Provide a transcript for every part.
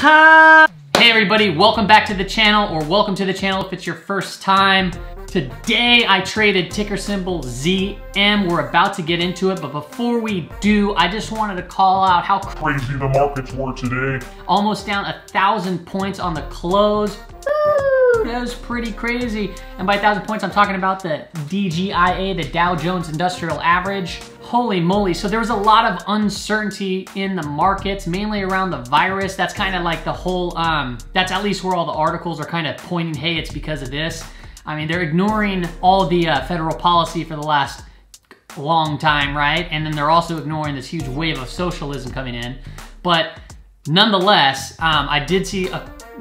Hey everybody, welcome back to the channel, or welcome to the channel if it's your first time. Today I traded ticker symbol ZM. We're about to get into it, but before we do, I just wanted to call out how crazy the markets were today. Almost down 1,000 points on the close. That was pretty crazy. And by 1,000 points, I'm talking about the DGIA, the Dow Jones Industrial Average. Holy moly. So there was a lot of uncertainty in the markets, mainly around the virus. That's kind of like the whole, that's at least where all the articles are kind of pointing, hey, it's because of this. I mean, they're ignoring all the federal policy for the last long time, right? And then they're also ignoring this huge wave of socialism coming in. But nonetheless, I did see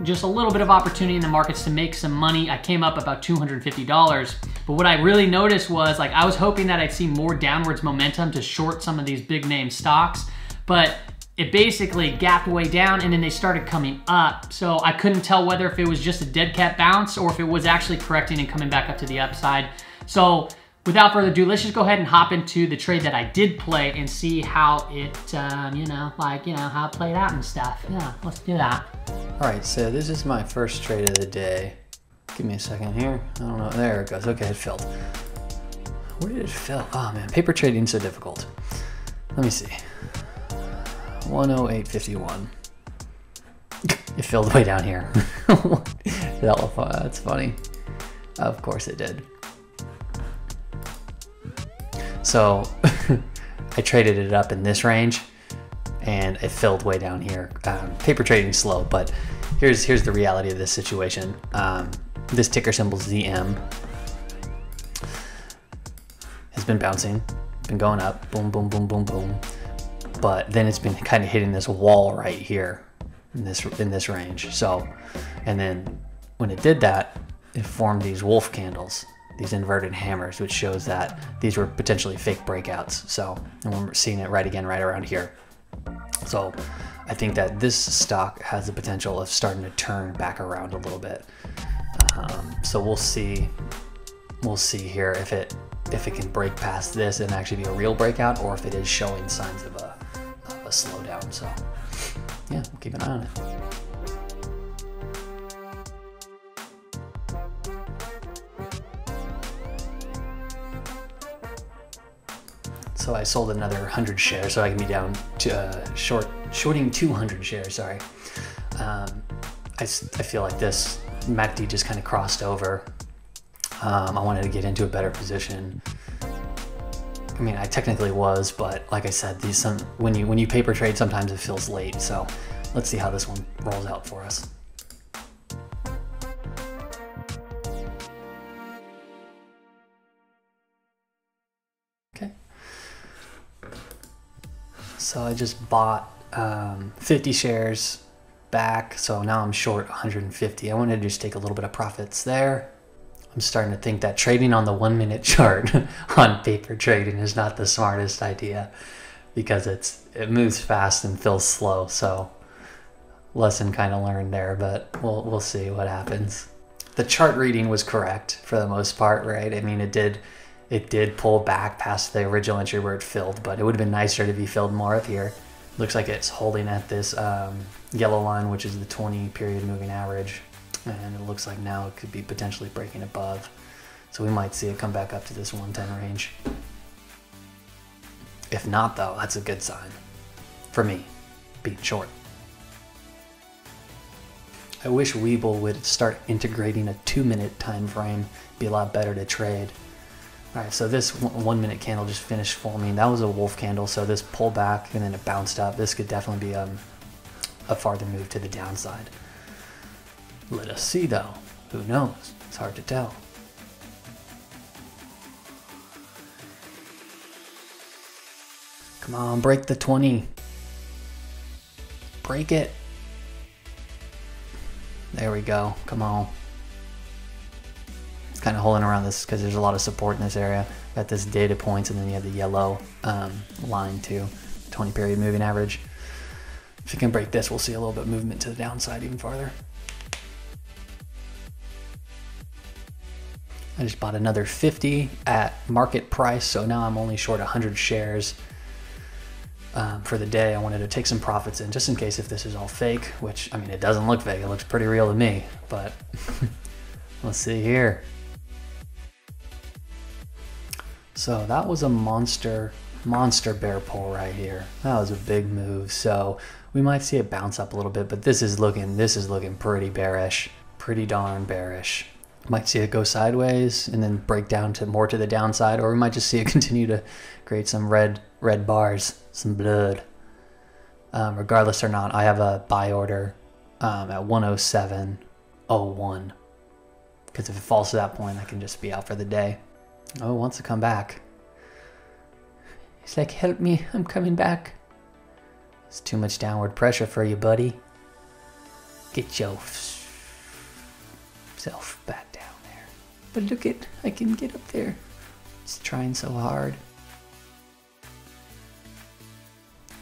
just a little bit of opportunity in the markets to make some money. I came up about $250. But what I really noticed was, like, I was hoping that I'd see more downwards momentum to short some of these big name stocks, but it basically gapped way down and then they started coming up. So I couldn't tell whether if it was just a dead cat bounce or if it was actually correcting and coming back up to the upside. So without further ado, let's just go ahead and hop into the trade that I did play and see how it, how it played out and stuff. Yeah, let's do that. All right, so this is my first trade of the day. Give me a second here. I don't know, there it goes. Okay, it filled. Where did it fill? Oh man, paper trading's so difficult. Let me see. 108.51. It filled way down here. That's funny. Of course it did. So I traded it up in this range and it filled way down here. Paper trading's slow, but here's the reality of this situation. This ticker symbol ZM has been bouncing, been going up, boom, boom, boom, boom, boom. But then it's been kind of hitting this wall right here in this range. So, and then when it did that, it formed these wolf candles, these inverted hammers, which shows that these were potentially fake breakouts. So, and we're seeing it right again, right around here. So I think that this stock has the potential of starting to turn back around a little bit. So we'll see here if it can break past this and actually be a real breakout, or if it is showing signs of a slowdown. So yeah, we'll keep an eye on it. So I sold another 100 shares, so I can be down to shorting 200 shares, sorry. I feel like this MACD just kind of crossed over. I wanted to get into a better position. I mean, I technically was, but like I said, when you paper trade, sometimes it feels late. So let's see how this one rolls out for us. Okay. So I just bought 50 shares back. So now I'm short 150. I wanted to just take a little bit of profits there. I'm starting to think that trading on the 1 minute chart on paper trading is not the smartest idea, because it moves fast and feels slow. So lesson kind of learned there, but we'll see what happens. The chart reading was correct for the most part, right? I mean, it did pull back past the original entry where it filled, but it would have been nicer to be filled more up here. Looks like it's holding at this yellow line, which is the 20-period moving average. And it looks like now it could be potentially breaking above. So we might see it come back up to this 110 range. If not though, that's a good sign for me, being short. I wish Webull would start integrating a 2 minute time frame. Be a lot better to trade. All right, so this 1 minute candle just finished forming. That was a wolf candle, so this pulled back and then it bounced up. This could definitely be a farther move to the downside. Let us see though, who knows? It's hard to tell. Come on, break the 20. Break it. There we go, come on. It's kind of holding around this because there's a lot of support in this area. Got this data points and then you have the yellow line too, 20-period moving average. If you can break this, we'll see a little bit of movement to the downside even farther. I just bought another 50 at market price, so now I'm only short 100 shares. for the day. I wanted to take some profits in just in case if this is all fake, which, I mean, it doesn't look fake. It looks pretty real to me, but let's see here. So that was a monster bear pull right here. That was a big move. So we might see it bounce up a little bit, but this is looking pretty bearish, pretty darn bearish. Might see it go sideways and then break down to more to the downside, or we might just see it continue to create some red bars, some blood. Regardless or not, I have a buy order at 107.01, because if it falls to that point, I can just be out for the day. Oh, it wants to come back. It's like, help me, I'm coming back. It's too much downward pressure for you, buddy. Get yourself back down there. But look it, I can get up there. It's trying so hard.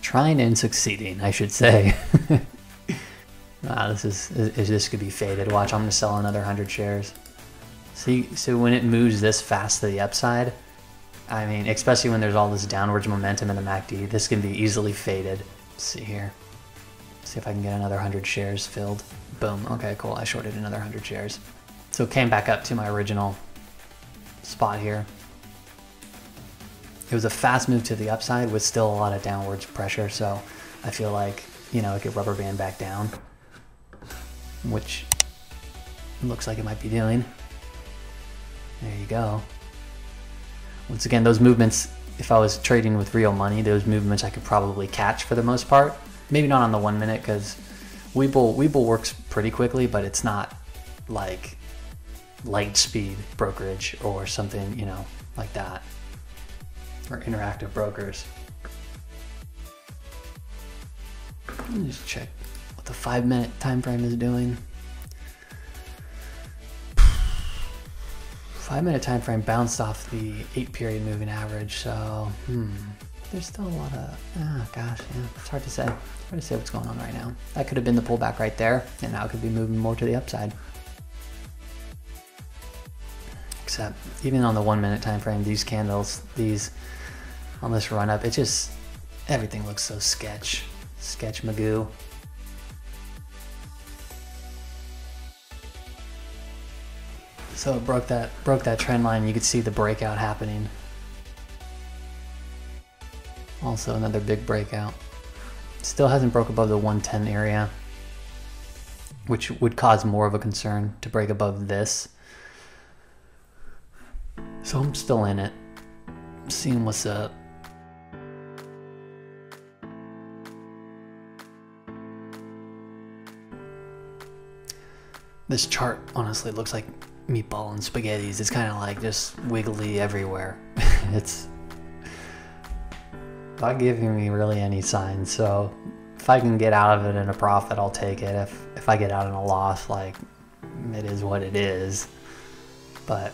Trying and succeeding, I should say. Wow, this could be faded. Watch, I'm gonna sell another 100 shares. See, so when it moves this fast to the upside, I mean, especially when there's all this downwards momentum in the MACD, this can be easily faded. Let's see here. See if I can get another 100 shares filled. Boom. Okay, cool. I shorted another 100 shares. So it came back up to my original spot here. It was a fast move to the upside with still a lot of downwards pressure, so I feel like, you know, it could rubber band back down, which looks like it might be doing. There you go. Once again, those movements, if I was trading with real money, those movements I could probably catch for the most part. Maybe not on the 1 minute, because Webull works pretty quickly, but it's not like light speed brokerage or something, you know, like that. Or Interactive Brokers. Let me just check what the 5 minute time frame is doing. 5 minute time frame bounced off the 8 period moving average, so there's still a lot of, oh gosh, yeah, it's hard to say. It's hard to say what's going on right now. That could have been the pullback right there, and now it could be moving more to the upside. Except even on the 1 minute time frame, these candles, these on this run up, it just, everything looks so sketch. Sketch Magoo. So it broke that trend line. You could see the breakout happening. Also another big breakout. Still hasn't broke above the 110 area, which would cause more of a concern to break above this. So I'm still in it, seeing what's up. This chart honestly looks like meatball and spaghettis. It's kind of like just wiggly everywhere. It's not giving me really any signs. So if I can get out of it in a profit, I'll take it. If I get out in a loss, like, it is what it is. But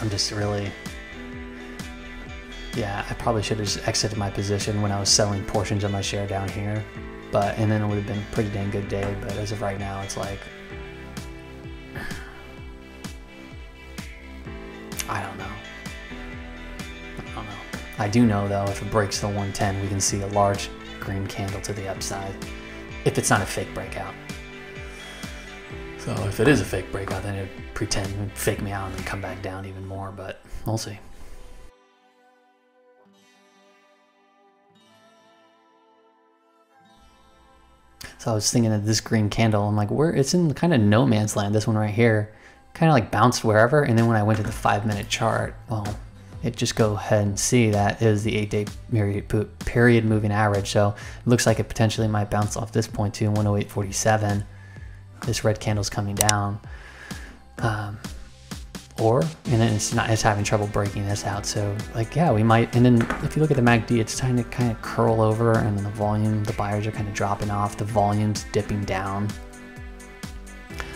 I'm just really, yeah, I probably should have just exited my position when I was selling portions of my share down here. But, and then it would have been a pretty dang good day. But as of right now, it's like, I don't know. I don't know. I do know, though, if it breaks the 110, we can see a large green candle to the upside. If it's not a fake breakout. So if it is a fake breakout, then it would pretend and fake me out and then come back down even more. But we'll see. So I was thinking of this green candle. I'm like, where? It's in kind of no man's land. This one right here. Kind of like bounced wherever, and then when I went to the 5 minute chart, well, it just go ahead and see that is the 8 day period moving average, so it looks like it potentially might bounce off this point to 108.47. This red candle's coming down, and then it's having trouble breaking this out, so like, yeah, we might. And then if you look at the MACD, it's trying to kind of curl over, and then the volume, the buyers are kind of dropping off, the volume's dipping down.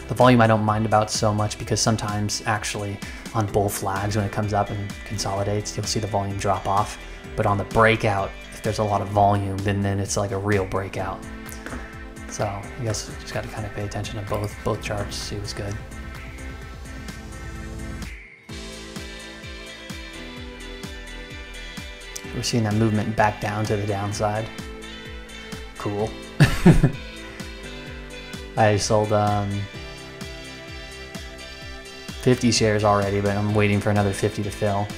The volume I don't mind about so much, because sometimes actually on bull flags, when it comes up and consolidates, you'll see the volume drop off. But on the breakout, if there's a lot of volume, then it's like a real breakout. So I guess you just got to kind of pay attention to both charts, see what's good. We're seeing that movement back down to the downside. Cool. I sold 50 shares already, but I'm waiting for another 50 to fill.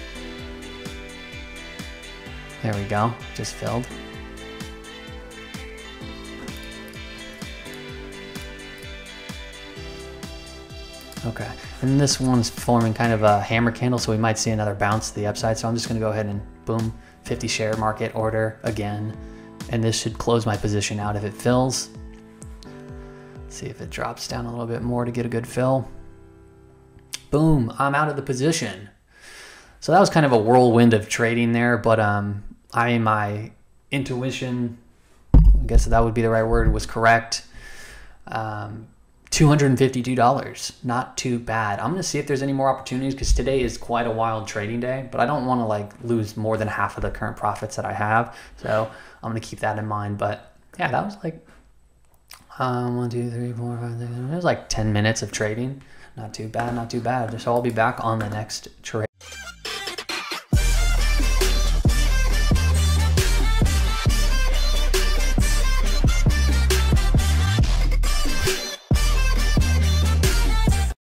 There we go, just filled. Okay, and this one's forming kind of a hammer candle, so we might see another bounce to the upside. So I'm just gonna go ahead and boom, 50 share market order again. And this should close my position out if it fills. Let's see if it drops down a little bit more to get a good fill. Boom, I'm out of the position. So that was kind of a whirlwind of trading there, but my intuition, I guess that would be the right word, was correct. $252, not too bad. I'm gonna see if there's any more opportunities because today is quite a wild trading day, but I don't wanna like lose more than half of the current profits that I have. So I'm gonna keep that in mind. But yeah, that was like 1, 2, 3, 4, 5, 6, it was like 10 minutes of trading. Not too bad, not too bad. So I'll be back on the next trade.